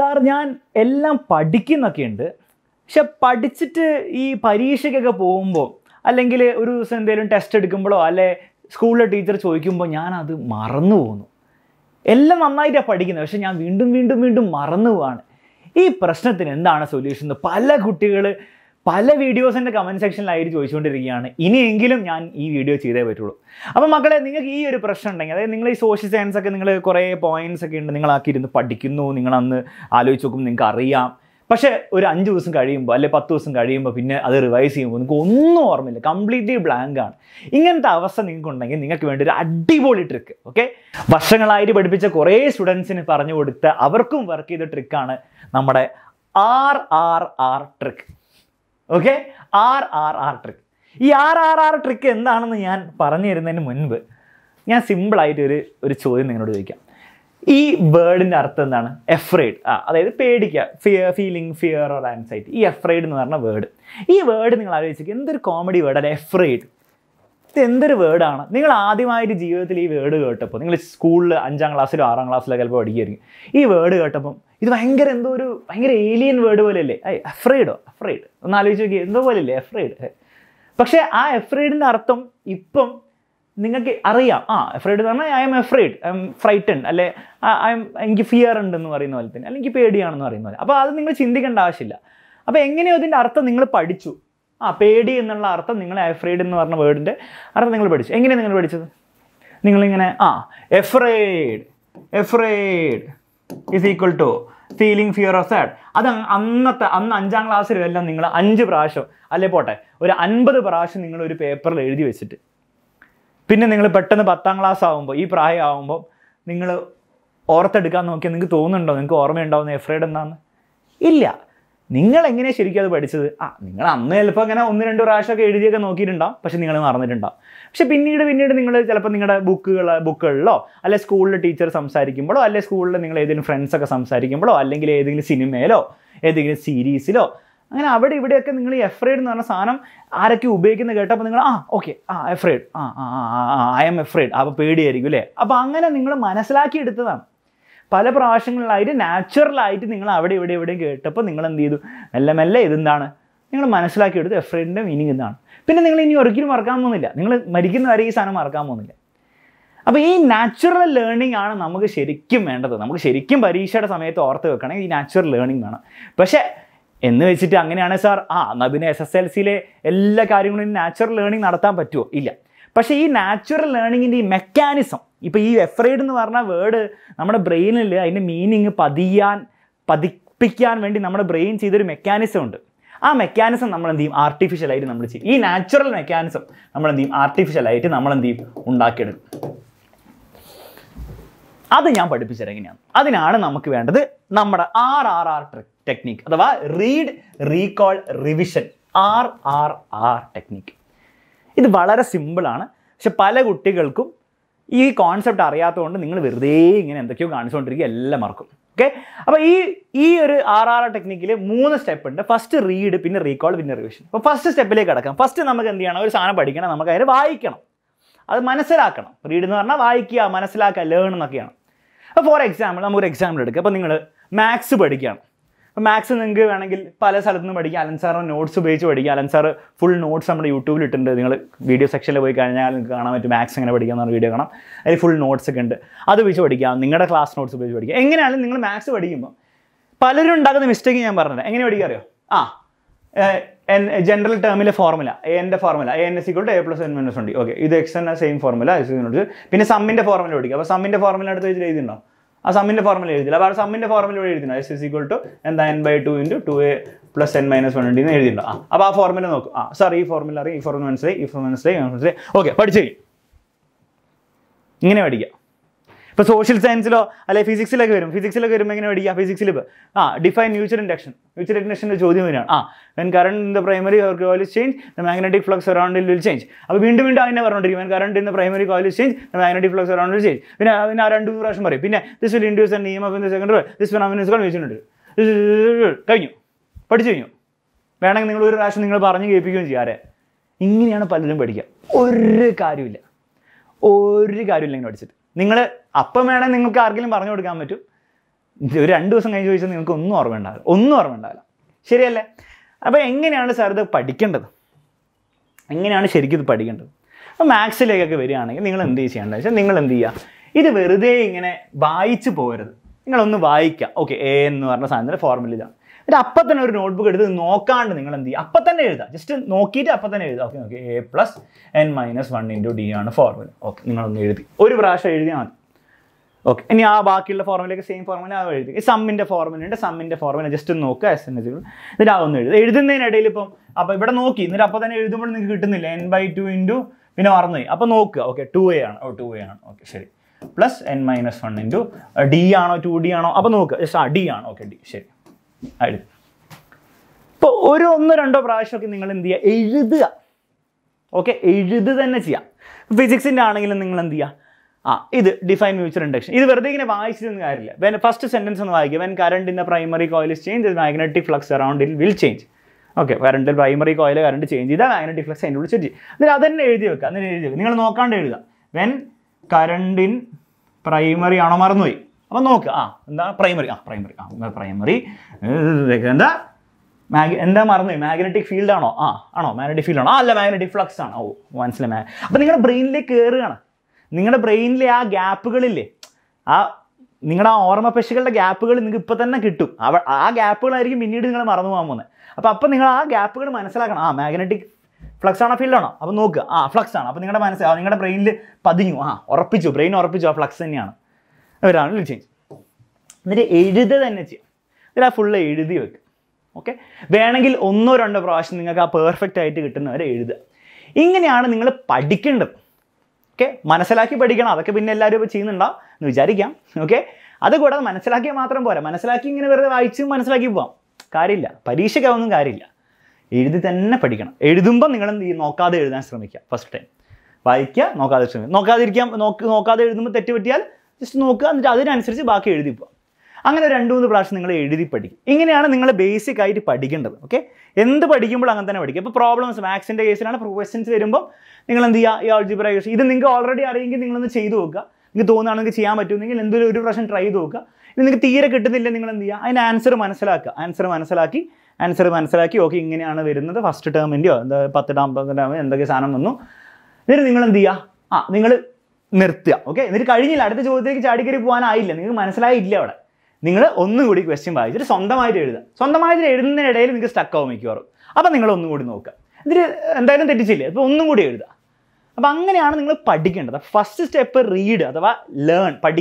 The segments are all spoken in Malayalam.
സാർ ഞാൻ എല്ലാം പഠിക്കുന്നൊക്കെ ഉണ്ട് പക്ഷെ പഠിച്ചിട്ട് ഈ പരീക്ഷയ്ക്കൊക്കെ പോകുമ്പോൾ അല്ലെങ്കിൽ ഒരു ദിവസം എന്തെങ്കിലും ടെസ്റ്റ് എടുക്കുമ്പോഴോ അല്ലെ സ്കൂളിലെ ടീച്ചർ ചോദിക്കുമ്പോൾ ഞാനത് മറന്നു പോകുന്നു എല്ലാം നന്നായിട്ടാണ് പഠിക്കുന്നത് പക്ഷെ ഞാൻ വീണ്ടും മറന്നു പോവാണ് ഈ പ്രശ്നത്തിന് എന്താണ് സൊല്യൂഷൻ എന്ന് പല കുട്ടികൾ പല വീഡിയോസിൻ്റെ കമൻറ്റ് സെക്ഷനിലായിട്ട് ചോദിച്ചുകൊണ്ടിരിക്കുകയാണ് ഇനിയെങ്കിലും ഞാൻ ഈ വീഡിയോ ചെയ്തേ പറ്റുള്ളൂ അപ്പോൾ മക്കളെ നിങ്ങൾക്ക് ഈ ഒരു പ്രശ്നം ഉണ്ടെങ്കിൽ അതായത് നിങ്ങൾ ഈ സോഷ്യൽ സയൻസ് ഒക്കെ നിങ്ങൾ കുറേ പോയിൻറ്റ്സ് ഒക്കെ ഉണ്ട് നിങ്ങളാക്കിയിരുന്ന് പഠിക്കുന്നു നിങ്ങളന്ന് ആലോചിച്ച് നോക്കുമ്പോൾ നിങ്ങൾക്ക് അറിയാം പക്ഷേ ഒരു 5 ദിവസം കഴിയുമ്പോൾ അല്ലെങ്കിൽ 10 ദിവസം കഴിയുമ്പോൾ പിന്നെ അത് റിവൈസ് ചെയ്യുമ്പോൾ നിങ്ങൾക്ക് ഒന്നും ഓർമ്മയില്ല കംപ്ലീറ്റ്ലി ബ്ലാങ്ക് ആണ് ഇങ്ങനത്തെ അവസ്ഥ നിങ്ങൾക്കുണ്ടെങ്കിൽ നിങ്ങൾക്ക് വേണ്ടി ഒരു അടിപൊളി ട്രിക്ക് ഓക്കെ വർഷങ്ങളായിട്ട് പഠിപ്പിച്ച കുറേ സ്റ്റുഡൻസിന് പറഞ്ഞു കൊടുത്ത അവർക്കും വർക്ക് ചെയ്ത ട്രിക്കാണ് നമ്മുടെ RRR trick okay RRR trick ഈ RRR ട്രിക്ക് എന്താണെന്ന് ഞാൻ പറഞ്ഞു തരുന്നതിന് മുൻപ് ഞാൻ സിമ്പിളായിട്ട് ഒരു ചോദ്യം നിങ്ങളോട് ചോദിക്കാം ഈ വേർഡിൻ്റെ അർത്ഥം എന്താണ് എഫ്രൈഡ് അതായത് പേടിക്കുക fear feeling fear or anxiety ഈ എഫ്രൈഡ് എന്ന് പറഞ്ഞ വേർഡ് ഈ വേർഡ് നിങ്ങൾ ആലോചിക്കുക എന്തൊരു കോമഡി വേർഡ് അല്ലെ എഫ്രൈഡ് ഇത് എന്തൊരു വേർഡാണ് നിങ്ങൾ ആദ്യമായിട്ട് ജീവിതത്തിൽ ഈ വേർഡ് കേട്ടപ്പോൾ നിങ്ങൾ സ്കൂളിൽ 5-ാം ക്ലാസ്സിലോ 6-ാം ക്ലാസ്സിലോ ചിലപ്പോൾ പഠിക്കുകയായിരിക്കും ഈ വേർഡ് കേട്ടപ്പം ഇത് ഭയങ്കര എന്തോ ഒരു ഭയങ്കര ഏലിയൻ വേർഡ് പോലെയല്ലേ എഫ്രൈഡ് ഒന്ന് ആലോചിച്ച് നോക്കിയാൽ എന്തോ പോലെയല്ലേ എഫ്രൈഡ് പക്ഷേ ആ എഫ്രൈഡിൻ്റെ അർത്ഥം ഇപ്പം നിങ്ങൾക്ക് അറിയാം എഫ്രൈഡ് എന്ന് പറഞ്ഞാൽ ഐ എം ഫ്രൈറ്റൻഡ് അല്ലെ എനിക്ക് ഫിയർ ഉണ്ടെന്ന് പറയുന്ന പോലെ തന്നെ അല്ലെങ്കിൽ പേടിയാണെന്ന് പറയുന്ന പോലെ അപ്പോൾ അത് നിങ്ങൾ ചിന്തിക്കേണ്ട ആവശ്യമില്ല അപ്പോൾ എങ്ങനെയോ ഇതിൻ്റെ അർത്ഥം നിങ്ങൾ പഠിച്ചു പേടി എന്നുള്ള അർത്ഥം നിങ്ങൾ എഫ്രൈഡ് എന്ന് പറഞ്ഞ വേർഡിൻ്റെ അർത്ഥം നിങ്ങൾ പഠിച്ചു എങ്ങനെയാണ് നിങ്ങൾ പഠിച്ചത് നിങ്ങളിങ്ങനെ afraid is equal to feeling fear of sad അത് അന്ന് 5-ാം ക്ലാസ്സിലും എല്ലാം നിങ്ങൾ 5 പ്രാവശ്യം അല്ലെ പോട്ടെ ഒരു 50 പ്രാവശ്യം നിങ്ങൾ ഒരു പേപ്പറിൽ എഴുതി വെച്ചിട്ട് പിന്നെ നിങ്ങൾ പെട്ടെന്ന് 10-ാം ക്ലാസ് ആകുമ്പോൾ ഈ പ്രായം ആകുമ്പോൾ നിങ്ങൾ ഓർത്തെടുക്കാൻ നോക്കിയാൽ നിങ്ങൾക്ക് തോന്നുന്നുണ്ടോ നിങ്ങൾക്ക് ഓർമ്മയുണ്ടാവുന്ന എഫ്രൈഡ് എന്താണെന്ന് ഇല്ല നിങ്ങളെങ്ങനെയാണ് ശരിക്കും അത് പഠിച്ചത് നിങ്ങൾ അന്ന് ചിലപ്പോൾ അങ്ങനെ 1-2 പ്രാവശ്യമൊക്കെ എഴുതിയൊക്കെ നോക്കിയിട്ടുണ്ടാവും പക്ഷെ നിങ്ങൾ മറന്നിട്ടുണ്ടാവും പക്ഷെ പിന്നീട് നിങ്ങൾ ചിലപ്പോൾ നിങ്ങളുടെ ബുക്കുകളിലോ അല്ലെങ്കിൽ സ്കൂളിലെ ടീച്ചർ സംസാരിക്കുമ്പോഴോ അല്ലെങ്കിൽ സ്കൂളിൽ നിങ്ങൾ ഏതെങ്കിലും ഫ്രണ്ട്സൊക്കെ സംസാരിക്കുമ്പോഴോ അല്ലെങ്കിൽ ഏതെങ്കിലും സിനിമയിലോ ഏതെങ്കിലും സീരീസിലോ അങ്ങനെ അവിടെ ഇവിടെയൊക്കെ നിങ്ങൾ ഈ എഫ്രൈഡ് എന്ന് പറഞ്ഞ സാധനം ആരൊക്കെ ഉപയോഗിക്കുന്നത് കേട്ടപ്പോൾ നിങ്ങൾ okay afraid I am afraid അപ്പോൾ പേടിയായിരിക്കും അല്ലേ അപ്പോൾ അങ്ങനെ നിങ്ങൾ മനസ്സിലാക്കിയെടുത്തതാണ് പല പ്രാവശ്യങ്ങളിലായിട്ട് നാച്ചുറലായിട്ട് നിങ്ങൾ അവിടെ എവിടെയും കേട്ടപ്പോൾ നിങ്ങൾ എന്ത് ചെയ്തു മെല്ലെ ഇതെന്താണ് നിങ്ങൾ മനസ്സിലാക്കിയെടുത്ത് എഫ്രൈഡിൻ്റെ മീനിങ് എന്താണ് പിന്നെ നിങ്ങൾ ഇനി ഒരിക്കലും മറക്കാൻ പോകുന്നില്ല നിങ്ങൾ മരിക്കുന്നവരെ ഈ സാധനം മറക്കാൻ പോകുന്നില്ല അപ്പോൾ ഈ നാച്ചുറൽ ലേണിംഗ് ആണ് നമുക്ക് ശരിക്കും വേണ്ടത് നമുക്ക് ശരിക്കും പരീക്ഷയുടെ സമയത്ത് ഓർത്ത് വെക്കണമെങ്കിൽ ഈ നാച്ചുറൽ ലേണിംഗ് വേണം പക്ഷേ എന്ന് വെച്ചിട്ട് അങ്ങനെയാണ് സാർ എന്നാൽ പിന്നെ SSLCയിലെ എല്ലാ കാര്യങ്ങളും നാച്ചുറൽ ലേണിംഗ് നടത്താൻ പറ്റുമോ ഇല്ല പക്ഷേ ഈ നാച്ചുറൽ ലേണിങ്ങിൻ്റെ ഈ മെക്കാനിസം ഇപ്പോൾ ഈ എഫ്രൈഡ് എന്ന് പറഞ്ഞ വേർഡ് നമ്മുടെ ബ്രെയിനിൽ അതിൻ്റെ മീനിങ് പതിപ്പിക്കാൻ വേണ്ടി നമ്മുടെ ബ്രെയിൻ ചെയ്തൊരു മെക്കാനിസം ഉണ്ട് ആ മെക്കാനിസം നമ്മൾ എന്ത് ചെയ്യും ആർട്ടിഫിഷ്യലായിട്ട് നമ്മൾ ചെയ്യും ഈ നാച്ചുറൽ മെക്കാനിസം നമ്മൾ എന്ത് ചെയ്യും ആർട്ടിഫിഷ്യലായിട്ട് നമ്മൾ എന്ത് ചെയ്യും ഉണ്ടാക്കിയെടുക്കും അത് ഞാൻ പഠിപ്പിച്ചത് എങ്ങനെയാണ് അതിനാണ് നമുക്ക് വേണ്ടത് നമ്മുടെ RRR ടെക്നിക് അഥവാ read recall revision RRR technique ഇത് വളരെ സിമ്പിളാണ് പക്ഷെ പല കുട്ടികൾക്കും ഈ കോൺസെപ്റ്റ് അറിയാത്തതുകൊണ്ട് നിങ്ങൾ വെറുതെ ഇങ്ങനെ എന്തൊക്കെയോ കാണിച്ചുകൊണ്ടിരിക്കുക എല്ലാം മറക്കും ഓക്കെ അപ്പോൾ ഈ ഒരു RRR ടെക്നിക്കിൽ 3 സ്റ്റെപ്പ് ഉണ്ട് ഫസ്റ്റ് റീഡ് പിന്നെ റീകോൾ പിന്നെ റിവിഷൻ അപ്പോൾ ഫസ്റ്റ് സ്റ്റെപ്പിലേക്ക് കടക്കാം ഫസ്റ്റ് നമുക്ക് എന്ത് ചെയ്യണം ഒരു സാധനം പഠിക്കണം നമുക്ക് അതിനെ വായിക്കണം അത് മനസ്സിലാക്കണം റീഡ് എന്ന് പറഞ്ഞാൽ വായിക്കുക മനസ്സിലാക്കുക ലേൺ എന്നൊക്കെയാണ് അപ്പോൾ ഫോർ എക്സാമ്പിൾ നമുക്കൊരു എക്സാമ്പിൾ എടുക്കുക അപ്പോൾ നിങ്ങൾ മാത്സ് പഠിക്കുകയാണ് അപ്പോൾ മാത്സ് നിങ്ങൾക്ക് വേണമെങ്കിൽ പല സ്ഥലത്തു നിന്ന് പഠിക്കുക അലൻ സാറിന് നോട്ട്സ് ഉപയോഗിച്ച് പഠിക്കുക അലൻ സാറ് ഫുൾ നോട്ട്സ് നമ്മുടെ യൂട്യൂബിൽ ഇട്ടിട്ടുണ്ട് നിങ്ങൾ വീഡിയോ സെക്ഷനിൽ പോയി കഴിഞ്ഞാൽ നിങ്ങൾക്ക് കാണാൻ പറ്റും മാത്സ് എങ്ങനെ പഠിക്കുക എന്ന് പറഞ്ഞ വീഡിയോ കാണാം അതിൽ ഫുൾ നോട്ട്സ് ഒക്കെ ഉണ്ട് അത് ഉപയോഗിച്ച് പഠിക്കുക നിങ്ങളുടെ ക്ലാസ് നോട്ട്സ് ഉപയോഗിച്ച് പഠിക്കുക എങ്ങനെയാണെങ്കിലും നിങ്ങൾ മാത്സ് പഠിക്കുമ്പോൾ പലരും ഉണ്ടാക്കുന്ന മിസ്റ്റേക്ക് ഞാൻ പറഞ്ഞത് എങ്ങനെ പഠിക്കുക അറിയോ ജനറൽ ടേമിലെ ഫോർമുല എൻ്റെ ഫോർമുല AN = A+N - ഉണ്ട് ഓക്കെ ഇത് എക്സിൻ്റെ സെയിം ഫോർമുല പിന്നെ സമ്മിൻ്റെ ഫോർമുല പഠിക്കുക അപ്പോൾ സമ്മിൻ്റെ ഫോർമുല അടുത്ത് വെച്ചിട്ട് എഴുതിയിട്ടുണ്ടോ ആ സമ്മിൻ്റെ ഫോർമുല എഴുതില്ല അപ്പോൾ ആ സമ്മിൻ്റെ ഫോർമുല ഇവിടെ എഴുതിയിട്ടുണ്ടോ S = എന്താ N/2 × 2A + N - 1 ഉണ്ട് എന്ന് എഴുതിയിട്ടുണ്ടോ അപ്പോൾ ആ ഫോർമുല നോക്കും സാർ ഈ ഫോർമുല അറിയാം ഈ ഫോർമുല മനസ്സിലായി മനസ്സിലായി ഓക്കെ പഠിച്ചു ഇങ്ങനെ പഠിക്കുക ഇപ്പോൾ സോഷ്യൽ സയൻസിലോ അല്ലെങ്കിൽ ഫിസിക്സിലൊക്കെ വരും ഫിസിക്സിലൊക്കെ വരുമ്പോൾ എങ്ങനെ പഠിക്കുക ഫിസിക്സിൽ ഡിഫൈൻ മ്യൂച്വൽ ഇൻഡക്ഷൻ്റെ ചോദ്യം വരികയാണ് when current in the primary coil is change the magnetic flux around it will change അപ്പോൾ വീണ്ടും അതിനെ പറഞ്ഞുകൊണ്ടിരിക്കും when current in the primary coil is change the magnetic flux around it change പിന്നെ 2 പ്രാവശ്യം പറയും പിന്നെ this will induce an EMF in the secondary this phenomenon is called വെച്ചിട്ടുണ്ട് കഴിഞ്ഞു പഠിച്ചു കഴിഞ്ഞു വേണമെങ്കിൽ നിങ്ങൾ ഒരു പ്രാവശ്യം നിങ്ങൾ പറഞ്ഞു കേൾപ്പിക്കുകയും ചെയ്യാറേ ഇങ്ങനെയാണ് പലരും പഠിക്കുക ഒരു കാര്യമില്ല ഇങ്ങനെ പഠിച്ചിട്ട് നിങ്ങൾ അപ്പം വേണമെങ്കിൽ നിങ്ങൾക്ക് ആർക്കെങ്കിലും പറഞ്ഞു കൊടുക്കാൻ പറ്റും you Upper notebook is no card. Just no key to A plus n minus 1 into D on a formula. Okay, okay. And the formula same formula. Sum in the formula and sum in the formula just to no cast. N by 2 into okay, 2a okay, plus n minus 1 into D on 2D D on okay, D. I did. Now, if you have a brash, okay, age is physics in the this define mutual induction. This is when the first sentence when current in the primary coil is changed, the magnetic flux around it will change. Okay, current in the primary coil current change, the magnetic flux will change. When current in primary look, primary. Magnetic field ano? Magnetic field ano? Magnetic flux ano? Once le but you brain le brain le gap gap gap magnetic flux on a field on no flux on brain or flux in change. That is the energy. That is full energy. Okay? If you have a perfect idea, you can get it. Okay? Manasalaki Padikan, okay? That's what Manasalaki Matram Bora. Manasalaki in a just look at the other answer. You can do the brush. You basic idea. Okay? In the particular problems, max and questions, algebra. This is already arranged. You don't know the Chiama tuning and the Russian Tridoka. You can get the answer Manasalaki. Answer Manasalaki. Answer Manasalaki. Okay, the first term in the Patadam and the Gasanamano. Then Nirtia, okay? If you have a question, you can solve it. You can stuck on it. The first step is read, learn, learn. This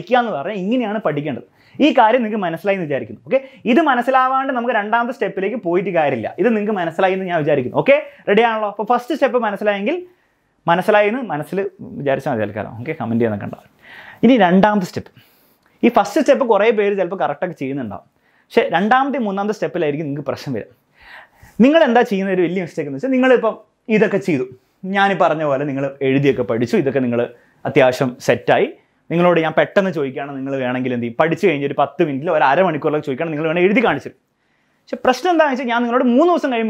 is the minus line. This is the minus line. We will go to step. This is the minus line. Okay? Ready? First step is minus line. Okay, comment on the step. This first step is correct. The step is the person. You are not doing this. You are not doing this. You are not doing this. You are not doing this. You are not doing this. You are not doing this. You are not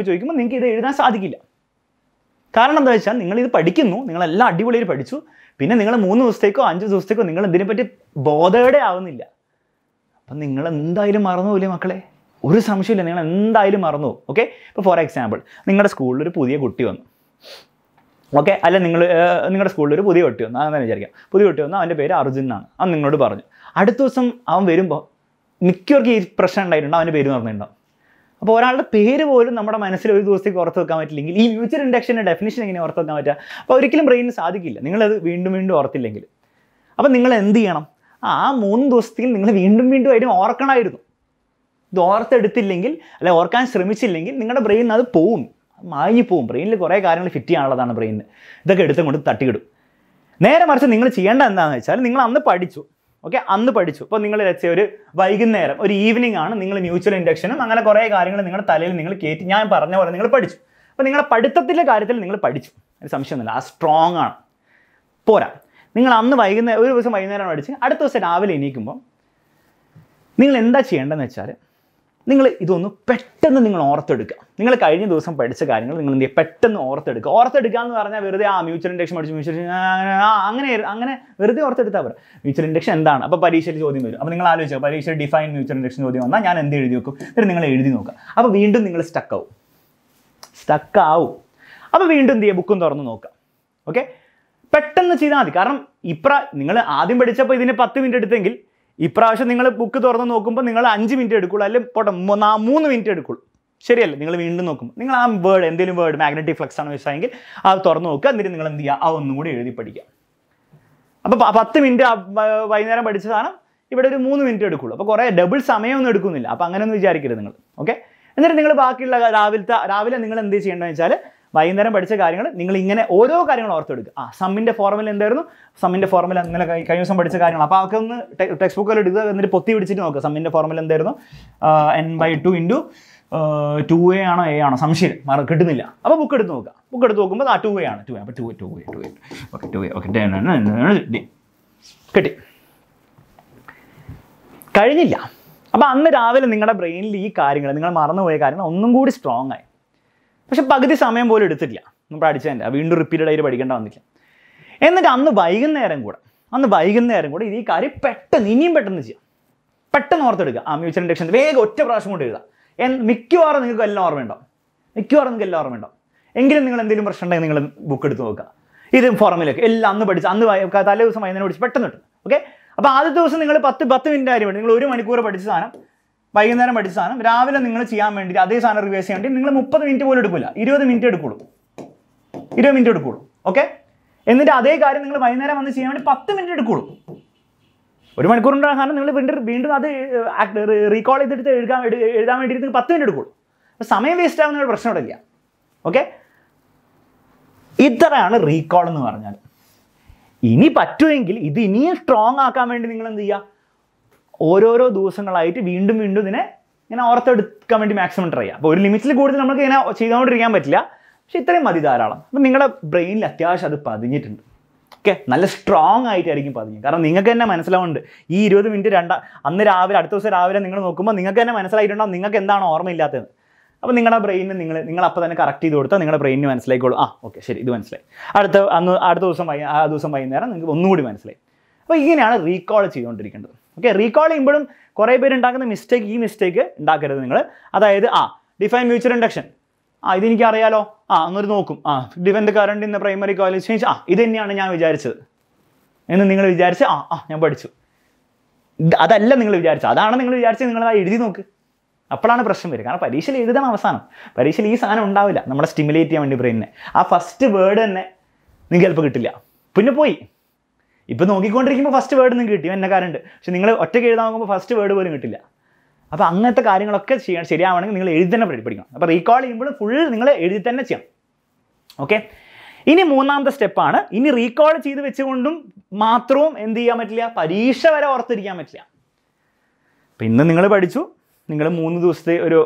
doing this. You കാരണം എന്താ വെച്ചാൽ നിങ്ങൾ ഇത് പഠിക്കുന്നു നിങ്ങൾ എല്ലാം അടിപൊളിയായി പഠിച്ചു പിന്നെ നിങ്ങൾ 3 ദിവസത്തേക്കോ 5 ദിവസത്തേക്കോ നിങ്ങൾ ഇതിനെപ്പറ്റി ബോധേടെ ആവുന്നില്ല അപ്പോൾ നിങ്ങൾ എന്തായാലും മറന്നു പോവില്ലേ മക്കളെ ഒരു സംശയമില്ല നിങ്ങൾ എന്തായാലും മറന്നു പോകും ഓക്കേ ഇപ്പോൾ ഫോർ എക്സാമ്പിൾ നിങ്ങളുടെ സ്കൂളിൽ ഒരു പുതിയ കുട്ടി വന്നു ഓക്കേ അല്ല നിങ്ങൾ നിങ്ങളുടെ സ്കൂളിൽ ഒരു പുതിയ കുട്ടി വന്നു അങ്ങനെ വിചാരിക്കാം പുതിയ കുട്ടി വന്നു അവന്റെ പേര് അർജുൻ എന്നാണ് അവൻ നിങ്ങളോട് പറഞ്ഞു അടുത്ത ദിവസം അവൻ വരുമ്പോൾ മിക്കവർക്ക് ഈ പ്രശ്നം ഉണ്ടായിട്ടുണ്ട് അവന്റെ പേര് മറന്നിട്ടുണ്ടാവും അപ്പോൾ ഒരാളുടെ പേര് പോലും നമ്മുടെ മനസ്സിൽ ഒരു ദിവസത്തേക്ക് ഓർത്തു വെക്കാൻ പറ്റില്ലെങ്കിൽ ഈ മ്യൂച്വൽ ഇൻഡക്ഷന്റെ ഡെഫിനിഷൻ എങ്ങനെ ഓർത്തു വെക്കാൻ പറ്റാ അപ്പോൾ ഒരിക്കലും ബ്രെയിനിന് സാധിക്കില്ല നിങ്ങൾ അത് വീണ്ടും വീണ്ടും ഓർത്തില്ലെങ്കിൽ അപ്പോൾ നിങ്ങൾ എന്ത് ചെയ്യണം ആ 3 ദിവസത്തിൽ നിങ്ങൾ വീണ്ടും വീണ്ടും അതിനെ ഓർക്കണമായിരുന്നു ഇത് ഓർത്തെടുത്തില്ലെങ്കിൽ അല്ല ഓർക്കാൻ ശ്രമിച്ചില്ലെങ്കിൽ നിങ്ങളുടെ ബ്രെയിൻ അത് പോവും മാഞ്ഞു പോവും ബ്രെയിനിൽ കുറേ കാര്യങ്ങൾ ഫിറ്റ് ചെയ്യാനുള്ളതാണ് ബ്രെയിനിന് ഇതൊക്കെ എടുത്തുകൊണ്ട് തട്ടിയിടും നേരെ മറിച്ച് നിങ്ങൾ ചെയ്യേണ്ട എന്താണെന്ന് വെച്ചാൽ നിങ്ങൾ അന്ന് പഠിച്ചു okay, andu padichu. Appo ningal let's say oru vaigunneram oru evening aanu ningal mutual induction angane kore karyangal ningal thalil ningal keeti njan paranja pole ningal padichu. Appo ningala padithathile karyathil ningal padichu. Oru samshayamilla aa strong aanu. Pora. Ningal annu vaigunneram oru divasam vaigunneram padichu. Adutha divasam raavile enikkumbo ningal endha cheyandennu vechal നിങ്ങൾ ഇതൊന്ന് പെട്ടെന്ന് നിങ്ങൾ ഓർത്തെടുക്കുക. നിങ്ങൾ കഴിഞ്ഞ ദിവസം പഠിച്ച കാര്യങ്ങൾ നിങ്ങൾ എന്ത് ചെയ്യുക, പെട്ടെന്ന് ഓർത്തെടുക്കുക. ഓർത്തെടുക്കുക എന്ന് പറഞ്ഞാൽ വെറുതെ ആ മ്യൂച്വൽ ഇൻഡക്ഷൻ പഠിച്ചു, മ്യൂച്വൽ അങ്ങനെ വെറുതെ ഓർത്തെടുത്താൽ പറ മ്യൂച്വൽ ഇൻഡക്ഷൻ എന്താണ്. അപ്പോൾ പരീക്ഷയിൽ ചോദ്യം വരും. അപ്പോൾ നിങ്ങൾ ആലോചിക്കുക, പരീക്ഷയിൽ ഡിഫൈൻ മ്യൂച്വൽ ഇൻഡക്ഷൻ ചോദ്യം വന്നാൽ ഞാൻ എന്ത് എഴുതി നോക്കും, എന്നിട്ട് നിങ്ങൾ എഴുതി നോക്കുക. അപ്പോൾ വീണ്ടും നിങ്ങൾ സ്റ്റക്കാവും. അപ്പോൾ വീണ്ടും എന്ത് ചെയ്യുക, ബുക്കും തുറന്ന് നോക്കുക. ഓക്കെ, പെട്ടെന്ന് ചെയ്താൽ മതി. കാരണം നിങ്ങൾ ആദ്യം പഠിച്ചപ്പോൾ ഇതിന് 10 മിനിറ്റ് എടുത്തെങ്കിൽ ഇപ്രാവശ്യം നിങ്ങൾ ബുക്ക് തുറന്ന് നോക്കുമ്പോൾ നിങ്ങൾ 5 മിനിറ്റ് എടുക്കുള്ളൂ, അല്ലെങ്കിൽ പോട്ടെ 3 മിനിറ്റ് എടുക്കുള്ളൂ. ശരിയല്ലേ? നിങ്ങൾ വീണ്ടും നോക്കുമ്പോൾ നിങ്ങൾ ആ വേർഡ്, എന്തെങ്കിലും വേർഡ് മാഗ്നറ്റിക് ഫ്ലക്സ് ആണ് വെച്ചായെങ്കിൽ അത് തുറന്ന് നോക്കുക. എന്നിട്ട് നിങ്ങൾ എന്ത് ചെയ്യുക, ആ ഒന്നും കൂടി എഴുതി പഠിക്കുക. അപ്പോൾ 10 മിനിറ്റ് വൈകുന്നേരം പഠിച്ച സാധനം ഇവിടെ ഒരു 3 മിനിറ്റ് എടുക്കുള്ളൂ. അപ്പോൾ കുറേ ഡബിൾ സമയമൊന്നും എടുക്കുന്നില്ല. അപ്പോൾ അങ്ങനെയൊന്നും വിചാരിക്കരുത് നിങ്ങൾ. ഓക്കെ, എന്നിട്ട് നിങ്ങൾ ബാക്കിയുള്ള രാവിലെ നിങ്ങൾ എന്ത് ചെയ്യേണ്ടതെന്ന് വെച്ചാൽ വൈകുന്നേരം പഠിച്ച കാര്യങ്ങൾ നിങ്ങൾ ഇങ്ങനെ ഓരോ കാര്യങ്ങൾ ഓർത്തെടുക്കുക. ആ സമ്മിൻ്റെ ഫോർമുല എന്തായിരുന്നു, സമ്മിൻ്റെ ഫോർമുല ഇന്നലെ കഴിഞ്ഞ ദിവസം പഠിച്ച കാര്യങ്ങൾ. അപ്പോൾ അവർക്ക് ഒന്ന് ടെക്സ്റ്റ് ബുക്കുകൾ എടുക്കുക, എന്നിട്ട് പൊത്തി പിടിച്ചിട്ട് നോക്കുക. സമ്മിൻ്റെ ഫോർമുല എന്തായിരുന്നു, n/2 × 2a ആണോ a ആണോ, സംശയം കിട്ടുന്നില്ല. അപ്പോൾ ബുക്ക് എടുത്ത് നോക്കുക. ബുക്ക് എടുത്ത് നോക്കുമ്പോൾ ആ 2a ആണ്, 2a. അപ്പോൾ 2a ഓക്കെ, 2a ഓക്കെ കിട്ടി, കഴിഞ്ഞില്ല. അപ്പോൾ അന്ന് രാവിലെ നിങ്ങളുടെ ബ്രെയിനിൽ ഈ കാര്യങ്ങൾ, നിങ്ങൾ മറന്നുപോയ കാര്യങ്ങൾ ഒന്നും കൂടി സ്ട്രോങ് ആയി. പക്ഷെ പകുതി സമയം പോലും എടുത്തിട്ടില്ല നമ്മൾ പഠിച്ചതിൻ്റെ, വീണ്ടും റിപ്പീറ്റഡ് ആയിട്ട് പഠിക്കേണ്ട വന്നില്ല. എന്നിട്ട് അന്ന് വൈകുന്നേരം കൂടെ ഈ കാര്യം പെട്ടെന്ന്, ഇനിയും പെട്ടെന്ന് ചെയ്യാം. പെട്ടെന്ന് ഓർത്തെടുക്കുക. ആ മ്യൂച്വൽ ഇൻഡക്ഷൻ വേഗം ഒറ്റ പ്രാവശ്യം കൊണ്ട് എഴുതാം. മിക്കവാറും നിങ്ങൾക്ക് എല്ലാം ഓർമ്മയുണ്ടാവും, എങ്കിലും നിങ്ങൾ എന്തെങ്കിലും പ്രശ്നം ഉണ്ടെങ്കിൽ നിങ്ങൾ ബുക്ക് എടുത്ത് നോക്കുക. ഇത് ഫോർമുലൊക്കെ എല്ലാം അന്ന് തലേ ദിവസം വൈകുന്നേരം പഠിച്ച് പെട്ടെന്ന് കിട്ടും. ഓക്കെ, അപ്പോൾ ആദ്യ ദിവസം നിങ്ങൾ 10 മിനിറ്റ് കാര്യം പഠിച്ചു, നിങ്ങൾ 1 മണിക്കൂർ പഠിച്ച സാധനം, വൈകുന്നേരം പഠിച്ച സാധനം രാവിലെ നിങ്ങൾ ചെയ്യാൻ വേണ്ടിയിട്ട് അതേ സാധനം റിവേഴ്സ് ചെയ്യാൻ വേണ്ടി നിങ്ങൾ 30 മിനിറ്റ് പോലും എടുക്കില്ല, 20 മിനിറ്റ് എടുക്കുള്ളൂ, 20 മിനിറ്റ് എടുക്കുള്ളൂ. ഓക്കെ, എന്നിട്ട് അതേ കാര്യം നിങ്ങൾ വൈകുന്നേരം വന്ന് ചെയ്യാൻ വേണ്ടി 10 മിനിറ്റ് എടുക്കുള്ളൂ. 1 മണിക്കൂറിൻ്റെ സാധനം നിങ്ങൾ വീണ്ടും അത് റീകോൾ ചെയ്തിട്ട് എഴുതാൻ വേണ്ടിയിട്ട് നിങ്ങൾ 10 മിനിറ്റ് എടുക്കുള്ളൂ. അപ്പോൾ സമയം വേസ്റ്റ് ആകുന്ന ഒരു പ്രശ്നം ഇല്ല. ഓക്കെ, ഇത്രയാണ് റീകോൾ എന്ന് പറഞ്ഞാൽ. ഇനി പറ്റുമെങ്കിൽ ഇത് ഇനിയും സ്ട്രോങ് ആക്കാൻ വേണ്ടി നിങ്ങൾ എന്ത് ചെയ്യുക, ഓരോരോ ദിവസങ്ങളായിട്ട് വീണ്ടും ഇതിനെ ഇങ്ങനെ ഓർത്തെടുക്കാൻ വേണ്ടി മാക്സിമം ട്രൈ ചെയ്യുക. അപ്പോൾ ഒരു ലിമിറ്റിൽ കൂടുതൽ നമുക്ക് ഇങ്ങനെ ചെയ്തുകൊണ്ടിരിക്കാൻ പറ്റില്ല, പക്ഷേ ഇത്രയും മതി, ധാരാളം. അപ്പം നിങ്ങളുടെ ബ്രെയിനിൽ അത്യാവശ്യം അത് പതിഞ്ഞിട്ടുണ്ട്. ഓക്കെ, നല്ല സ്ട്രോങ് ആയിട്ടായിരിക്കും പതിഞ്ഞു. കാരണം നിങ്ങൾക്ക് തന്നെ മനസ്സിലാവുന്നുണ്ട് ഈ 20 മിനിറ്റ് അന്ന് രാവിലെ, അടുത്ത ദിവസം രാവിലെ നിങ്ങൾ നോക്കുമ്പോൾ നിങ്ങൾക്ക് തന്നെ മനസ്സിലായിട്ടുണ്ടാവും നിങ്ങൾക്ക് എന്താണ് ഓർമ്മയില്ലാത്തതെന്ന്. അപ്പോൾ നിങ്ങളുടെ ബ്രെയിനിന് നിങ്ങൾ അപ്പോൾ തന്നെ കറക്റ്റ് ചെയ്ത് കൊടുത്താൽ നിങ്ങളുടെ ബ്രെയിനിന് മനസ്സിലായിക്കോളൂ, ആ ഓക്കെ ശരി ഇത് മനസ്സിലായി. ആ ദിവസം വൈകുന്നേരം നിങ്ങൾക്ക് ഒന്നുകൂടി മനസ്സിലായി. അപ്പോൾ ഇങ്ങനെയാണ് റീകോൾ ചെയ്തുകൊണ്ടിരിക്കേണ്ടത്. ഓക്കെ, റീകോൾ ചെയ്യുമ്പോഴും കുറേ പേര് ഉണ്ടാക്കുന്ന മിസ്റ്റേക്ക്, ഈ മിസ്റ്റേക്ക് ഉണ്ടാക്കരുത് നിങ്ങൾ. അതായത് ഡിഫൈൻ മ്യൂച്വൽ ഇൻഡക്ഷൻ, ഇതെനിക്ക് അറിയാലോ, അങ്ങോട്ട് നോക്കും, define the current in the primary coil exchange, ഇത് തന്നെയാണ് ഞാൻ വിചാരിച്ചത് എന്ന് നിങ്ങൾ വിചാരിച്ച് ഞാൻ പഠിച്ചു. അതല്ല നിങ്ങൾ വിചാരിച്ചത്, അതാണ് നിങ്ങൾ വിചാരിച്ചത്, നിങ്ങൾ എഴുതി നോക്ക്. അപ്പോഴാണ് പ്രശ്നം വരിക. കാരണം പരീക്ഷയിൽ എഴുതണം, അവസാനം പരീക്ഷയിൽ ഈ സാധനം ഉണ്ടാവില്ല നമ്മളെ സ്റ്റിമുലേറ്റ് ചെയ്യാൻ വേണ്ടി ബ്രെയിനിനെ. ആ ഫസ്റ്റ് വേർഡ് തന്നെ നിങ്ങൾക്ക് ചിലപ്പോൾ കിട്ടില്ല, പിന്നെ പോയി. ഇപ്പോൾ നോക്കിക്കൊണ്ടിരിക്കുമ്പോൾ ഫസ്റ്റ് വേർഡ് നിങ്ങൾക്ക് കിട്ടി, എന്നെ കാരണമുണ്ട്. പക്ഷെ നിങ്ങൾ ഒറ്റയ്ക്ക് എഴുതാൻ നോക്കുമ്പോൾ ഫസ്റ്റ് വേർഡ് പോലും കിട്ടില്ല. അപ്പോൾ അങ്ങനത്തെ കാര്യങ്ങളൊക്കെ ചെയ്യാൻ ശരിയാവണമെങ്കിൽ നിങ്ങൾ എഴുതി തന്നെ പഠിക്കണം. അപ്പോൾ റീകോൾ ചെയ്യുമ്പോൾ ഫുൾ നിങ്ങൾ എഴുതി തന്നെ ചെയ്യണം. ഓക്കെ, ഇനി മൂന്നാമത്തെ സ്റ്റെപ്പാണ്. ഇനി റീകോൾ ചെയ്ത് വെച്ചുകൊണ്ടും മാത്രവും എന്ത് ചെയ്യാൻ പറ്റില്ല, പരീക്ഷ വരെ ഓർത്തിരിക്കാൻ പറ്റില്ല. അപ്പം ഇന്ന് നിങ്ങൾ പഠിച്ചു, നിങ്ങൾ 3 ദിവസത്തെ ഒരു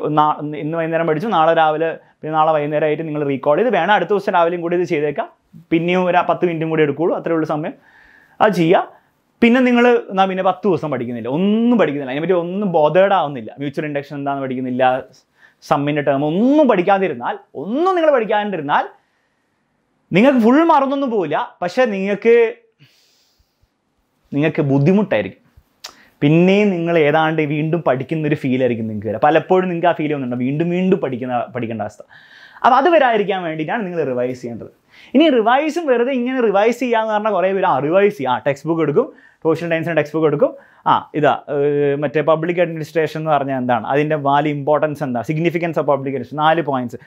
ഇന്ന് വൈകുന്നേരം പഠിച്ചു, നാളെ രാവിലെ, പിന്നെ നാളെ വൈകുന്നേരം ആയിട്ട് നിങ്ങൾ റീകോൾ ചെയ്ത് വേണം അടുത്ത ദിവസം രാവിലെയും കൂടി ഇത് ചെയ്തേക്കാം. പിന്നെയും ഒരു 10 മിനിറ്റും കൂടി എടുക്കുകയുള്ളൂ, അത്രയേ ഉള്ളൂ സമയം. അത് ചെയ്യുക. പിന്നെ നിങ്ങൾ പിന്നെ 10 ദിവസം പഠിക്കുന്നില്ല, ഒന്നും പഠിക്കുന്നില്ല, അതിനെപ്പറ്റി ഒന്നും ബോധേഡ് ആവുന്നില്ല, മ്യൂച്വൽ ഇൻഡക്ഷൻ എന്താണെന്ന് പഠിക്കുന്നില്ല, സമ്മിൻ്റെ ടേം ഒന്നും പഠിക്കാതിരുന്നാൽ, നിങ്ങൾക്ക് ഫുൾ മറന്നൊന്നും പോവില്ല, പക്ഷേ നിങ്ങൾക്ക് ബുദ്ധിമുട്ടായിരിക്കും. പിന്നെയും നിങ്ങൾ ഏതാണ്ട് വീണ്ടും പഠിക്കുന്നൊരു ഫീലായിരിക്കും നിങ്ങൾക്ക് വരിക. പലപ്പോഴും നിങ്ങൾക്ക് ആ ഫീൽ ഒന്നുണ്ടോ, വീണ്ടും പഠിക്കേണ്ട അവസ്ഥ. അപ്പോൾ അത് വരാതിരിക്കാൻ വേണ്ടിയിട്ടാണ് നിങ്ങൾ റിവൈസ് ചെയ്യേണ്ടത്. ഇനി റിവൈസും വെറുതെ ഇങ്ങനെ റിവൈസ് ചെയ്യാമെന്ന് പറഞ്ഞാൽ കുറേ പേര് റിവൈസ് ചെയ്യുക, ടെക്സ്റ്റ് ബുക്ക് എടുക്കും, സോഷ്യൽ സയൻസിൻ്റെ ടെക്സ്റ്റ് ബുക്ക് എടുക്കും, മറ്റേ പബ്ലിക് അഡ്മിനിസ്ട്രേഷൻ എന്ന് പറഞ്ഞാൽ എന്താണ്, അതിൻ്റെ 4 ഇമ്പോർട്ടൻസ് എന്താ, significance of public administration, 4 points.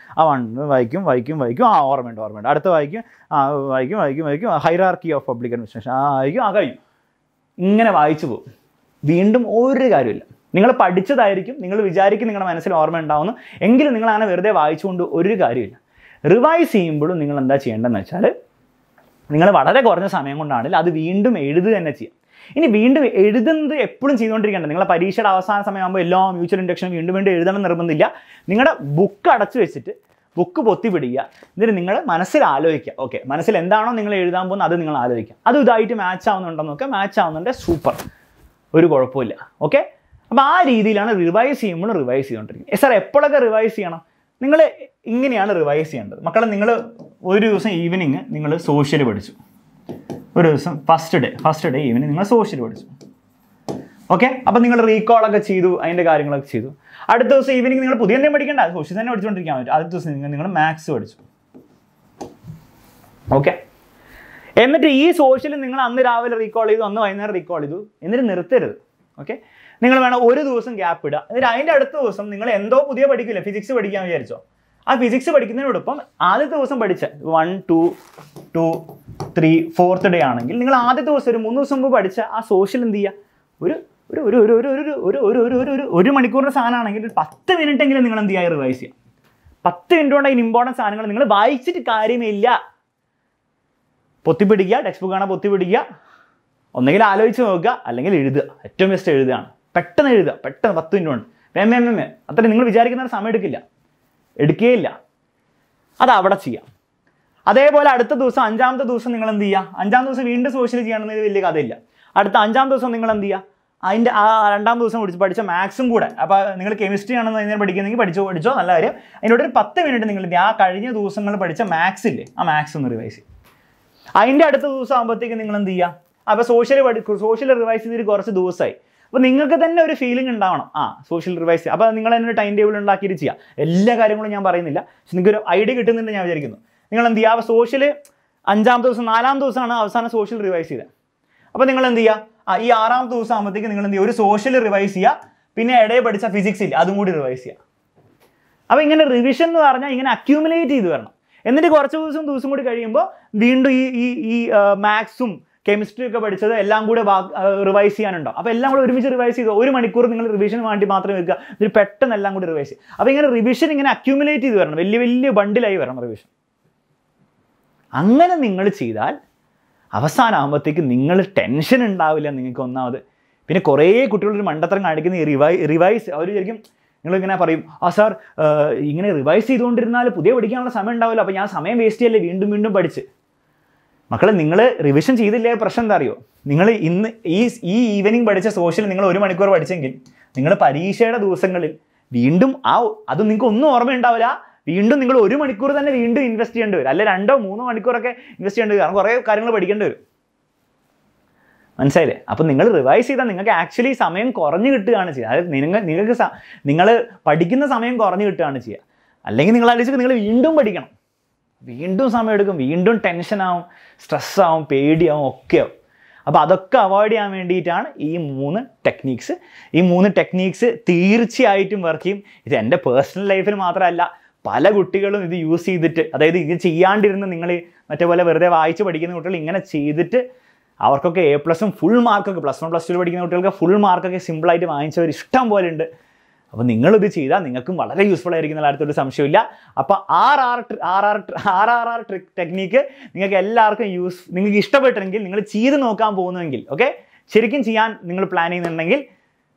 വായിക്കും, ഓർമ്മയുണ്ട്, അടുത്ത വായിക്കും, ഹൈറാർക്കി ഓഫ് പബ്ലിക് അഡ്മിനിസ്ട്രേഷൻ കഴിയും. ഇങ്ങനെ വായിച്ചു പോകും, വീണ്ടും ഒരു കാര്യമില്ല. നിങ്ങൾ പഠിച്ചതായിരിക്കും, നിങ്ങൾ വിചാരിക്കും നിങ്ങളുടെ മനസ്സിൽ ഓർമ്മ ഉണ്ടാവുന്നു, എങ്കിലും നിങ്ങൾ അങ്ങനെ വെറുതെ വായിച്ചുകൊണ്ട് ഒരു കാര്യമില്ല. റിവൈസ് ചെയ്യുമ്പോഴും നിങ്ങൾ എന്താ ചെയ്യേണ്ടതെന്ന് വെച്ചാൽ, നിങ്ങൾ വളരെ കുറഞ്ഞ സമയം കൊണ്ടാണെങ്കിൽ അത് വീണ്ടും എഴുതുക തന്നെ ചെയ്യാം. ഇനി വീണ്ടും എഴുതുന്നത് എപ്പോഴും ചെയ്തുകൊണ്ടിരിക്കേണ്ടത്, നിങ്ങളുടെ പരീക്ഷയുടെ അവസാന സമയമാകുമ്പോൾ എല്ലാ മ്യൂച്വൽ ഇൻഡക്ഷനും വീണ്ടും എഴുതണം നിർബന്ധമില്ല. നിങ്ങളുടെ ബുക്ക് അടച്ചു വെച്ചിട്ട് ബുക്ക് പൊത്തി പിടിക്കുക, എന്നിട്ട് നിങ്ങൾ മനസ്സിൽ ആലോചിക്കുക. ഓക്കെ, മനസ്സിൽ എന്താണോ നിങ്ങൾ എഴുതാൻ പോകുന്നത് അത് നിങ്ങൾ ആലോചിക്കുക. അത് ഇതായിട്ട് മാച്ച് ആവുന്നുണ്ടോ നോക്കുക, മാച്ച് ആവുന്നുണ്ടെങ്കിൽ സൂപ്പർ, ഒരു കുഴപ്പമില്ല. Okay, Okay, so you recall and do that. That is the evening, you will do max. Okay. If you social, you recall it. Okay. You will have a gap. You will have physics. Physics 1, 2, 2, 3, 4th day. You will have ഒരു മണിക്കൂറിന്റെ സാധനമാണെങ്കിൽ 10 മിനിറ്റ് എങ്കിലും നിങ്ങൾ എന്ത് ചെയ്യാ റിവൈസ് ചെയ്യാ 10 മിനിറ്റ് കൊണ്ട് അതിന് ഇംപോർട്ടൻസ് സാധനങ്ങൾ നിങ്ങൾ വായിച്ചിട്ട് കാര്യമില്ല പൊത്തിപ്പിടിക്കുക ടെക്സ്റ്റ് ബുക്ക് ആണ് പൊത്തിപ്പിടിക്കുക ഒന്നെങ്കിൽ ആലോചിച്ച് നോക്കുക അല്ലെങ്കിൽ എഴുതുക ഏറ്റവും ബെസ്റ്റ് എഴുതാണ് പെട്ടെന്ന് എഴുതുക പെട്ടെന്ന് 10 മിനിറ്റ് കൊണ്ട് അത്ര നിങ്ങൾ വിചാരിക്കുന്ന സമയം എടുക്കില്ല അത് അവിടെ ചെയ്യാം അതേപോലെ അടുത്ത ദിവസം അഞ്ചാമത്തെ ദിവസം നിങ്ങൾ എന്ത് ചെയ്യാ അഞ്ചാമത്തെ ദിവസം വീണ്ടും സോഷ്യൽ ചെയ്യാനൊന്നും വലിയ കഥയില്ല അടുത്ത അഞ്ചാമത്തെ ദിവസം നിങ്ങൾ എന്ത് ചെയ്യാ I will tell you about max. If you have chemistry, you will tell you about it. I will tell you about max. This is the social revise. Then physics. That is revise. Now, revision is accumulated. If you have a max, chemistry, revise. Revision. Tension and Davil and Nikona. Pinakore could mandatran revise or you looking up for him. Oh, sir, you can revise it on Drinal, they would give a summon Davila, some waste a window but it's Macala Ningle revisions either lay person Dario. Ningle in is evening but it's a social Ningle Manicor by singing. Ningle Parisha do single windum out. Aduninko no ornament Davila. We don't think about Manicur than we do invest in it. I let under Moon Manicura invest in the current body can do it. And say, upon Ningle revise it and actually summon coronet to energy. Ningle particular summon coronet to energy. A linking is going to be into Madigan. We into some tension, stress, paid, okay. About the covered I mean, techniques. E techniques, theory item work him. It's end a personal life in Matralla. Pala good tickle you see the Chian didn't the Ningle, whatever they are, but you can cheat it. Our cook A plus and full mark, plus 1 plus 2, full mark, a simple item, answer is tumble in the Ningle the Chida, Ningakum, very useful in the Lato Samshula. Upper trick technique, Ningalark use Ningista Trinkle, Ningle cheat the Nocam Bonangil, okay? Chirikin Chian, Ningle planning and Nangil,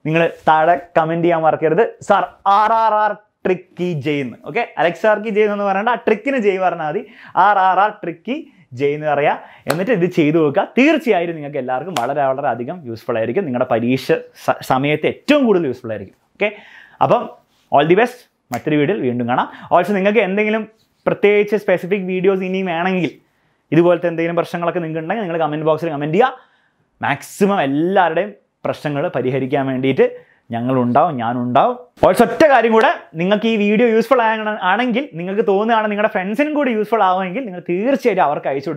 Ningle Tada, Comendia Marker, Sir RRR. Tricky Jane. Okay, Alexa J and trick in a J Varnadi, RRR tricky Jane area, emitted the Chiduka, Tirchi Iding a lark, Mada Adigam, useful Erican, Ninga Padisha Samete, two good useful Eric. Okay, above all the best, material, we endungana. Also, Ninga ending Prateche specific videos in him and this world and the person like an England, comment box in Amendia, maximum Lardem, Prasanga, Padihariam and Dita. Also, if this video is useful, your friends are useful, you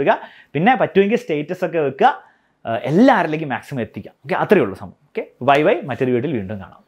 can status maximum. Okay, bye bye,